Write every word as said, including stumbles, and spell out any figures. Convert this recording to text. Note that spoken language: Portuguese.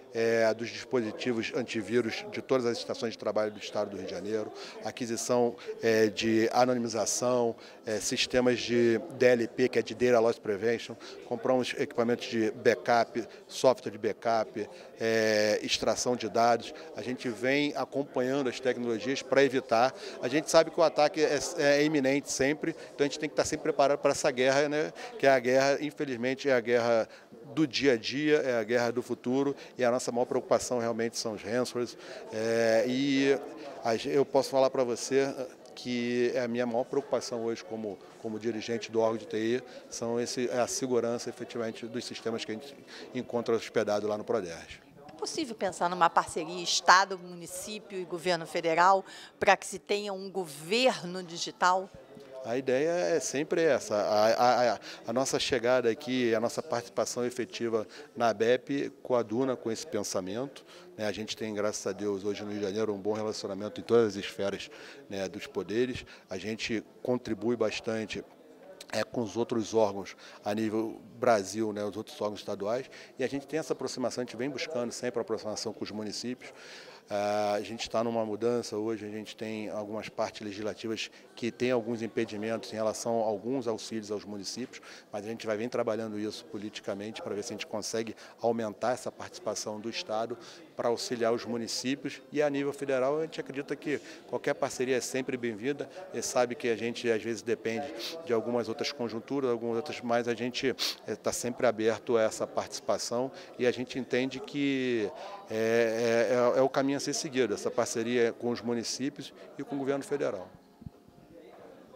É, dos dispositivos antivírus de todas as estações de trabalho do Estado do Rio de Janeiro, aquisição é, de anonimização, é, sistemas de D L P, que é de Data Loss Prevention, compramos equipamentos de backup, software de backup, é, extração de dados. A gente vem acompanhando as tecnologias para evitar. A gente sabe que o ataque é, é iminente sempre, então a gente tem que estar sempre preparado para essa guerra, né? Que é a guerra, infelizmente, é a guerra do dia a dia, é a guerra do futuro, e a nossa maior preocupação realmente são os ransomwares. É, e eu posso falar para você que a minha maior preocupação hoje como, como dirigente do órgão de T I são esse, a segurança, efetivamente, dos sistemas que a gente encontra hospedado lá no Proderj. É possível pensar numa parceria Estado, município e governo federal para que se tenha um governo digital? A ideia é sempre essa. A, a, a nossa chegada aqui, a nossa participação efetiva na A B E P coaduna com esse pensamento. A gente tem, graças a Deus, hoje no Rio de Janeiro, um bom relacionamento em todas as esferas, né, dos poderes. A gente contribui bastante É, com os outros órgãos a nível Brasil, né, os outros órgãos estaduais, e a gente tem essa aproximação, a gente vem buscando sempre a aproximação com os municípios. Ah, a gente está numa mudança hoje, a gente tem algumas partes legislativas que tem alguns impedimentos em relação a alguns auxílios aos municípios, mas a gente vai vir trabalhando isso politicamente para ver se a gente consegue aumentar essa participação do Estado para auxiliar os municípios, e a nível federal a gente acredita que qualquer parceria é sempre bem-vinda, e sabe que a gente às vezes depende de algumas outras conjunturas, algumas outras, mas a gente está sempre aberto a essa participação, e a gente entende que é, é, é o caminho a ser seguido, essa parceria com os municípios e com o governo federal.